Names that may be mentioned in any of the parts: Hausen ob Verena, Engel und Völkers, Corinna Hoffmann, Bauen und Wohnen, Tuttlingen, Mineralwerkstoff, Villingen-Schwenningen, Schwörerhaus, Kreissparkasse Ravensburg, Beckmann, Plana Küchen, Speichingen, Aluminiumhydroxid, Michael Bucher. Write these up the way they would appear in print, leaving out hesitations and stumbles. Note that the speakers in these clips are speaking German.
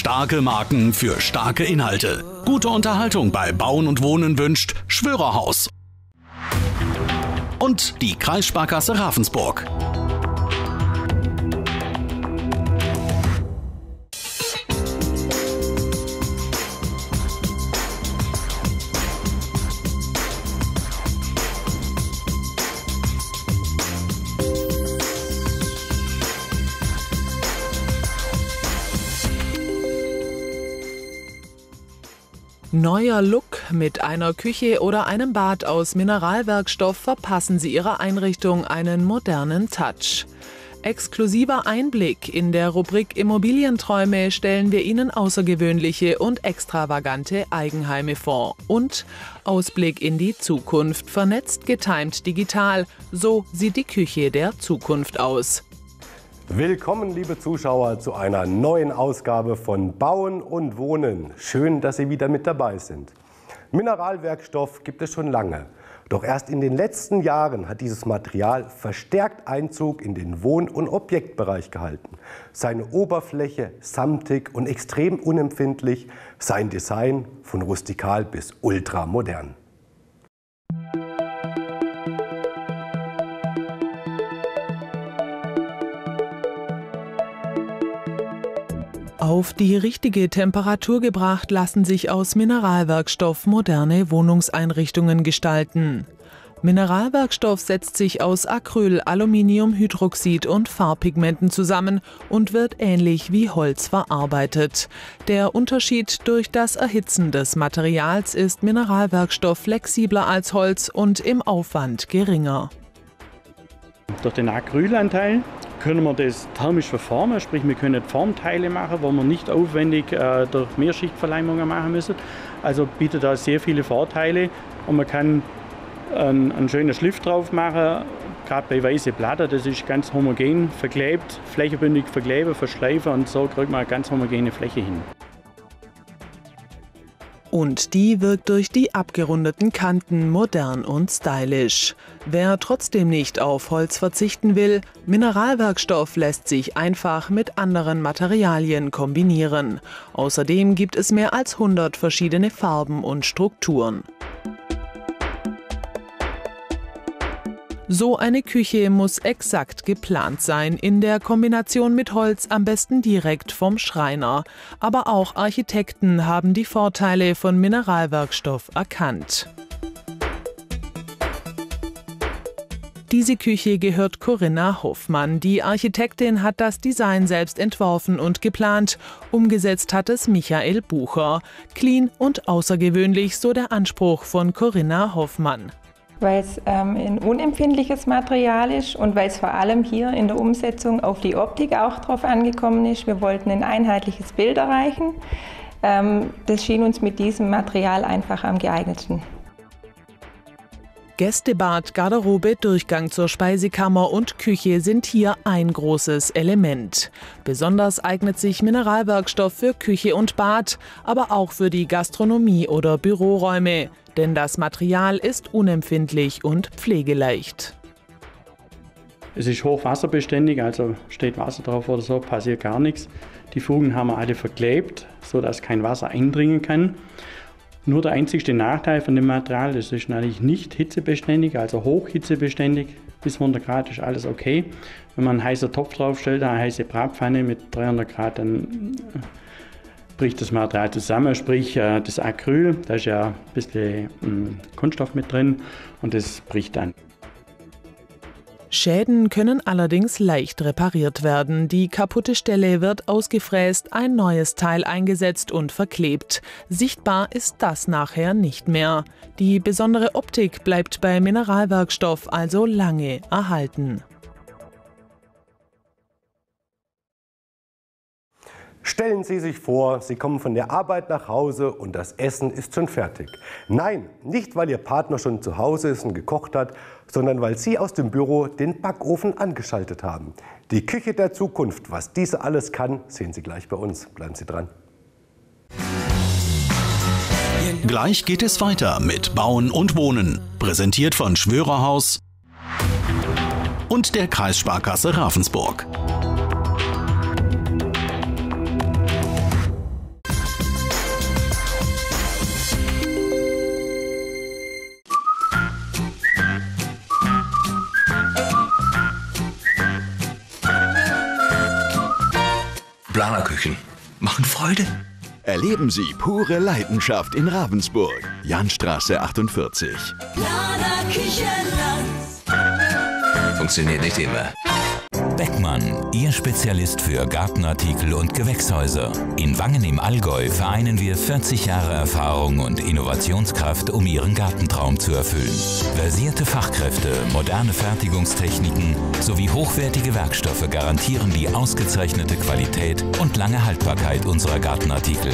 Starke Marken für starke Inhalte. Gute Unterhaltung bei Bauen und Wohnen wünscht Schwörerhaus und die Kreissparkasse Ravensburg. Neuer Look mit einer Küche oder einem Bad aus Mineralwerkstoff verpassen Sie Ihrer Einrichtung einen modernen Touch. Exklusiver Einblick in der Rubrik Immobilienträume stellen wir Ihnen außergewöhnliche und extravagante Eigenheime vor. Und Ausblick in die Zukunft, vernetzt, getimt, digital, so sieht die Küche der Zukunft aus. Willkommen, liebe Zuschauer, zu einer neuen Ausgabe von Bauen und Wohnen. Schön, dass Sie wieder mit dabei sind. Mineralwerkstoff gibt es schon lange. Doch erst in den letzten Jahren hat dieses Material verstärkt Einzug in den Wohn- und Objektbereich gehalten. Seine Oberfläche samtig und extrem unempfindlich, sein Design von rustikal bis ultramodern. Auf die richtige Temperatur gebracht, lassen sich aus Mineralwerkstoff moderne Wohnungseinrichtungen gestalten. Mineralwerkstoff setzt sich aus Acryl, Aluminiumhydroxid und Farbpigmenten zusammen und wird ähnlich wie Holz verarbeitet. Der Unterschied: durch das Erhitzen des Materials ist Mineralwerkstoff flexibler als Holz und im Aufwand geringer. Durch den Acrylanteil können wir das thermisch verformen, sprich wir können Formteile machen, wo wir nicht aufwendig durch Mehrschichtverleimungen machen müssen. Also bietet da sehr viele Vorteile und man kann einen schönen Schliff drauf machen, gerade bei weißen Platten, das ist ganz homogen verklebt, flächenbündig verkleben, verschleifen und so kriegt man eine ganz homogene Fläche hin. Und die wirkt durch die abgerundeten Kanten modern und stylisch. Wer trotzdem nicht auf Holz verzichten will, Mineralwerkstoff lässt sich einfach mit anderen Materialien kombinieren. Außerdem gibt es mehr als 100 verschiedene Farben und Strukturen. So eine Küche muss exakt geplant sein, in der Kombination mit Holz am besten direkt vom Schreiner. Aber auch Architekten haben die Vorteile von Mineralwerkstoff erkannt. Diese Küche gehört Corinna Hoffmann. Die Architektin hat das Design selbst entworfen und geplant. Umgesetzt hat es Michael Bucher. Clean und außergewöhnlich, so der Anspruch von Corinna Hoffmann. Weil es ein unempfindliches Material ist und weil es vor allem hier in der Umsetzung auf die Optik auch drauf angekommen ist. Wir wollten ein einheitliches Bild erreichen. Das schien uns mit diesem Material einfach am geeignetsten. Gästebad, Garderobe, Durchgang zur Speisekammer und Küche sind hier ein großes Element. Besonders eignet sich Mineralwerkstoff für Küche und Bad, aber auch für die Gastronomie oder Büroräume. Denn das Material ist unempfindlich und pflegeleicht. Es ist hochwasserbeständig, also steht Wasser drauf oder so, passiert gar nichts. Die Fugen haben wir alle verklebt, sodass kein Wasser eindringen kann. Nur der einzige Nachteil von dem Material, das ist natürlich nicht hitzebeständig, also hochhitzebeständig. Bis 100 Grad ist alles okay. Wenn man einen heißen Topf draufstellt, eine heiße Bratpfanne mit 300 Grad, dann bricht das Material zusammen, sprich das Acryl, da ist ja ein bisschen Kunststoff mit drin und das bricht dann. Schäden können allerdings leicht repariert werden. Die kaputte Stelle wird ausgefräst, ein neues Teil eingesetzt und verklebt. Sichtbar ist das nachher nicht mehr. Die besondere Optik bleibt bei Mineralwerkstoff also lange erhalten. Stellen Sie sich vor, Sie kommen von der Arbeit nach Hause und das Essen ist schon fertig. Nein, nicht weil Ihr Partner schon zu Hause ist und gekocht hat, sondern weil Sie aus dem Büro den Backofen angeschaltet haben. Die Küche der Zukunft, was diese alles kann, sehen Sie gleich bei uns. Bleiben Sie dran. Gleich geht es weiter mit Bauen und Wohnen. Präsentiert von Schwörerhaus und der Kreissparkasse Ravensburg. Plana Küchen machen Freude. Erleben Sie pure Leidenschaft in Ravensburg. Jahnstraße 48. Plana Küchen. Funktioniert nicht immer. Beckmann, Ihr Spezialist für Gartenartikel und Gewächshäuser. In Wangen im Allgäu vereinen wir 40 Jahre Erfahrung und Innovationskraft, um Ihren Gartentraum zu erfüllen. Versierte Fachkräfte, moderne Fertigungstechniken sowie hochwertige Werkstoffe garantieren die ausgezeichnete Qualität und lange Haltbarkeit unserer Gartenartikel.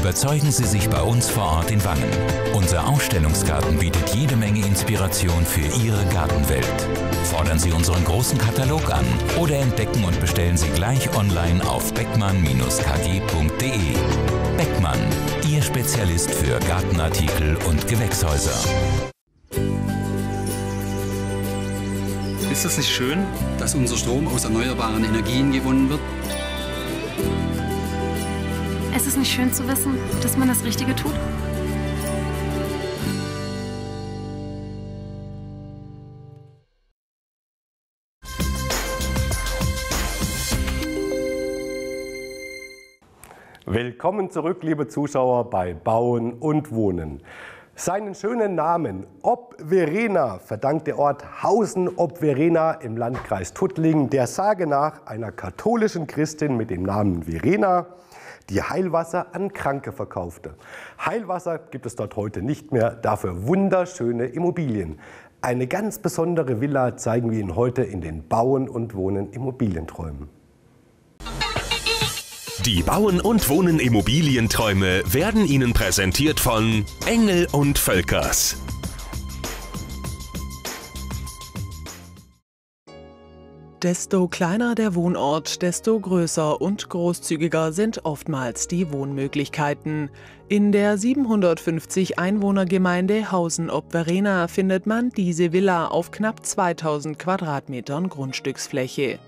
Überzeugen Sie sich bei uns vor Ort in Wangen. Unser Ausstellungsgarten bietet jede Menge Inspiration für Ihre Gartenwelt. Fordern Sie unseren großen Katalog an oder entdecken und bestellen Sie gleich online auf beckmann-kg.de. Beckmann, Ihr Spezialist für Gartenartikel und Gewächshäuser. Ist das nicht schön, dass unser Strom aus erneuerbaren Energien gewonnen wird? Es ist nicht schön zu wissen, dass man das Richtige tut. Willkommen zurück, liebe Zuschauer, bei Bauen und Wohnen. Seinen schönen Namen Ob Verena verdankt der Ort Hausen ob Verena im Landkreis Tuttlingen, der Sage nach einer katholischen Christin mit dem Namen Verena, die Heilwasser an Kranke verkaufte. Heilwasser gibt es dort heute nicht mehr, dafür wunderschöne Immobilien. Eine ganz besondere Villa zeigen wir Ihnen heute in den Bauen und Wohnen Immobilienträumen. Die Bauen und Wohnen Immobilienträume werden Ihnen präsentiert von Engel und Völkers. Desto kleiner der Wohnort, desto größer und großzügiger sind oftmals die Wohnmöglichkeiten. In der 750 Einwohnergemeinde Hausen ob Verena findet man diese Villa auf knapp 2000 Quadratmetern Grundstücksfläche.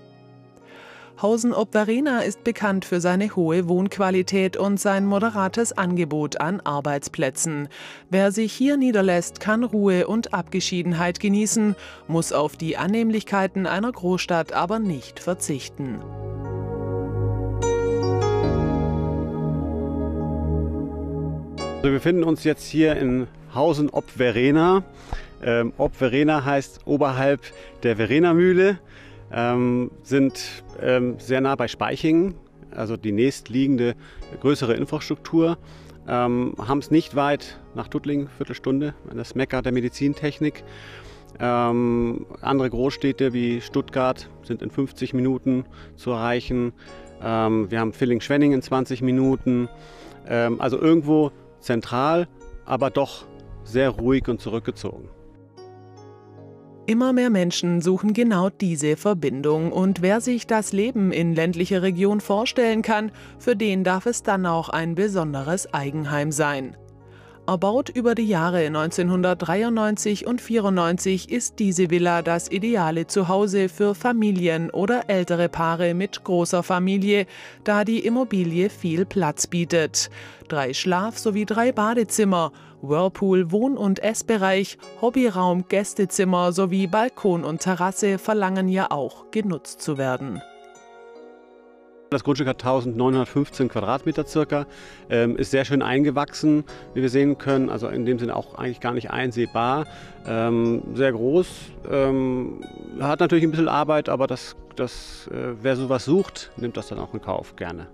Hausen ob Verena ist bekannt für seine hohe Wohnqualität und sein moderates Angebot an Arbeitsplätzen. Wer sich hier niederlässt, kann Ruhe und Abgeschiedenheit genießen, muss auf die Annehmlichkeiten einer Großstadt aber nicht verzichten. Wir befinden uns jetzt hier in Hausen ob Verena. Ob Verena heißt oberhalb der Verena-Mühle. Sind sehr nah bei Speichingen, also die nächstliegende größere Infrastruktur, haben es nicht weit nach Tuttlingen, Viertelstunde, das Mekka der Medizintechnik. Andere Großstädte wie Stuttgart sind in 50 Minuten zu erreichen. Wir haben Villingen-Schwenningen in 20 Minuten, also irgendwo zentral, aber doch sehr ruhig und zurückgezogen. Immer mehr Menschen suchen genau diese Verbindung, und wer sich das Leben in ländlicher Region vorstellen kann, für den darf es dann auch ein besonderes Eigenheim sein. Erbaut über die Jahre 1993 und 1994 ist diese Villa das ideale Zuhause für Familien oder ältere Paare mit großer Familie, da die Immobilie viel Platz bietet. 3 Schlaf- sowie 3 Badezimmer, Whirlpool, Wohn- und Essbereich, Hobbyraum, Gästezimmer sowie Balkon und Terrasse verlangen ja auch, genutzt zu werden. Das Grundstück hat 1915 Quadratmeter circa, ist sehr schön eingewachsen, wie wir sehen können, also in dem Sinne auch eigentlich gar nicht einsehbar, sehr groß, hat natürlich ein bisschen Arbeit, aber wer sowas sucht, nimmt das dann auch in Kauf, gerne.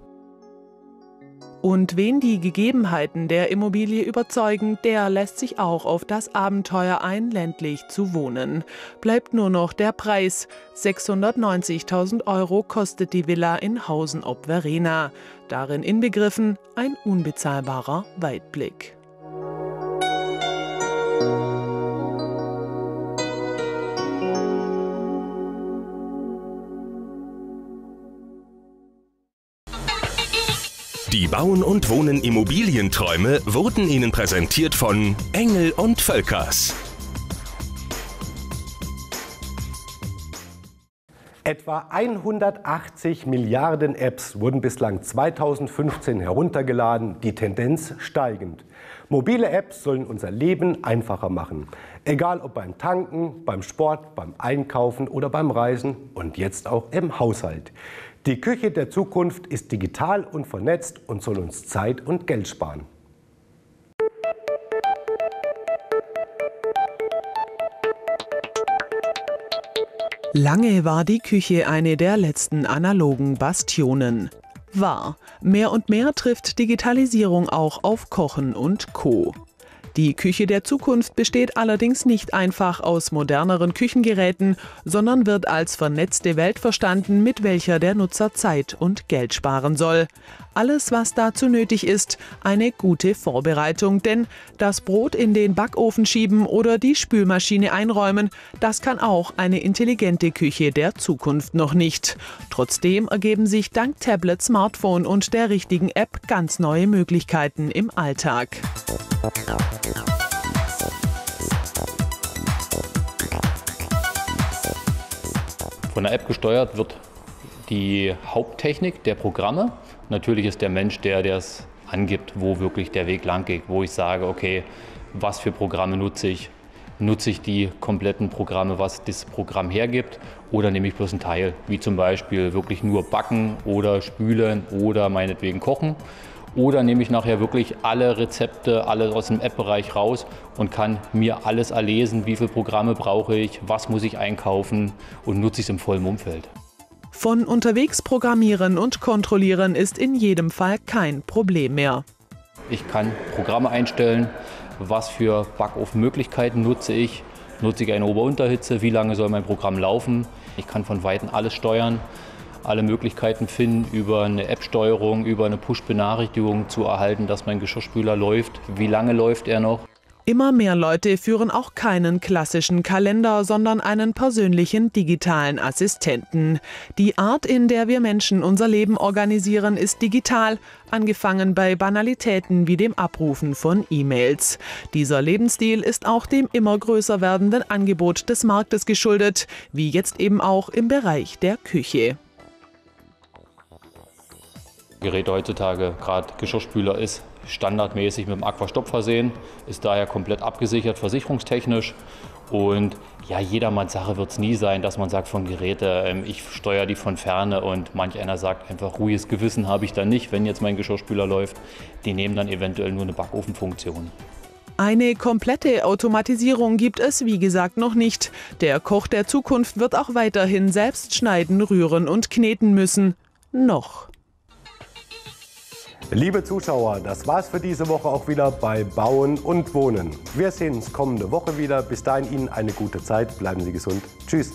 Und wen die Gegebenheiten der Immobilie überzeugen, der lässt sich auch auf das Abenteuer ein, ländlich zu wohnen. Bleibt nur noch der Preis. 690.000 € kostet die Villa in Hausen ob Verena. Darin inbegriffen ein unbezahlbarer Weitblick. Die Bauen und Wohnen Immobilienträume wurden Ihnen präsentiert von Engel und Völkers. Etwa 180 Milliarden Apps wurden bislang 2015 heruntergeladen, die Tendenz steigend. Mobile Apps sollen unser Leben einfacher machen. Egal ob beim Tanken, beim Sport, beim Einkaufen oder beim Reisen und jetzt auch im Haushalt. Die Küche der Zukunft ist digital und vernetzt und soll uns Zeit und Geld sparen. Lange war die Küche eine der letzten analogen Bastionen. Wahr, mehr und mehr trifft Digitalisierung auch auf Kochen und Co. Die Küche der Zukunft besteht allerdings nicht einfach aus moderneren Küchengeräten, sondern wird als vernetzte Welt verstanden, mit welcher der Nutzer Zeit und Geld sparen soll. Alles, was dazu nötig ist, eine gute Vorbereitung, denn das Brot in den Backofen schieben oder die Spülmaschine einräumen, das kann auch eine intelligente Küche der Zukunft noch nicht. Trotzdem ergeben sich dank Tablet, Smartphone und der richtigen App ganz neue Möglichkeiten im Alltag. Von der App gesteuert wird die Haupttechnik der Programme. Natürlich ist der Mensch der, der es angibt, wo wirklich der Weg lang geht, wo ich sage, okay, was für Programme nutze ich? Nutze ich die kompletten Programme, was das Programm hergibt, oder nehme ich bloß einen Teil, wie zum Beispiel wirklich nur backen oder spülen oder meinetwegen kochen? Oder nehme ich nachher wirklich alle Rezepte, alle aus dem App-Bereich raus und kann mir alles erlesen, wie viele Programme brauche ich, was muss ich einkaufen, und nutze ich es im vollen Umfeld. Von unterwegs programmieren und kontrollieren ist in jedem Fall kein Problem mehr. Ich kann Programme einstellen, was für Backofenmöglichkeiten nutze ich. Nutze ich eine Ober-Unterhitze, wie lange soll mein Programm laufen. Ich kann von Weitem alles steuern. Alle Möglichkeiten finden, über eine App-Steuerung, über eine Push-Benachrichtigung zu erhalten, dass mein Geschirrspüler läuft, wie lange läuft er noch. Immer mehr Leute führen auch keinen klassischen Kalender, sondern einen persönlichen digitalen Assistenten. Die Art, in der wir Menschen unser Leben organisieren, ist digital, angefangen bei Banalitäten wie dem Abrufen von E-Mails. Dieser Lebensstil ist auch dem immer größer werdenden Angebot des Marktes geschuldet, wie jetzt eben auch im Bereich der Küche. Geräte heutzutage, gerade Geschirrspüler, ist standardmäßig mit dem Aquastopf versehen, ist daher komplett abgesichert, versicherungstechnisch. Und ja, jedermanns Sache wird es nie sein, dass man sagt von Geräte, ich steuere die von Ferne, und manch einer sagt einfach, ruhiges Gewissen habe ich da nicht, wenn jetzt mein Geschirrspüler läuft. Die nehmen dann eventuell nur eine Backofenfunktion. Eine komplette Automatisierung gibt es, wie gesagt, noch nicht. Der Koch der Zukunft wird auch weiterhin selbst schneiden, rühren und kneten müssen. Noch. Liebe Zuschauer, das war's für diese Woche auch wieder bei Bauen und Wohnen. Wir sehen uns kommende Woche wieder. Bis dahin Ihnen eine gute Zeit. Bleiben Sie gesund. Tschüss.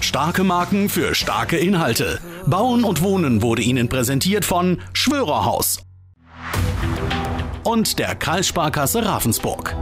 Starke Marken für starke Inhalte. Bauen und Wohnen wurde Ihnen präsentiert von Schwörerhaus und der Kreissparkasse Ravensburg.